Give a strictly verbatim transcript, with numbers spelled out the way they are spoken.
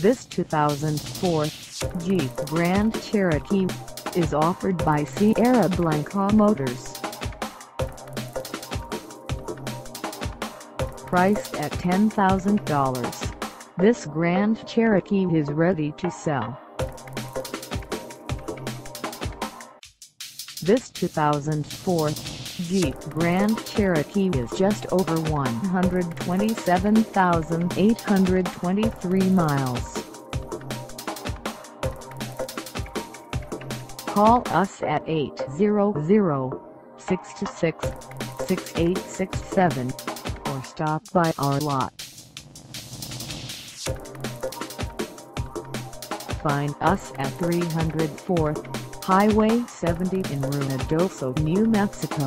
This two thousand four Jeep Grand Cherokee is offered by Sierra Blanca Motors. Priced at ten thousand dollars, this Grand Cherokee is ready to sell. This two thousand four Jeep Grand Cherokee is just over one hundred twenty-seven thousand eight hundred twenty-three miles. Call us at eight hundred, six two six, six eight six seven or stop by our lot. Find us at three hundred fourth Highway seventy in Ruidoso, New Mexico,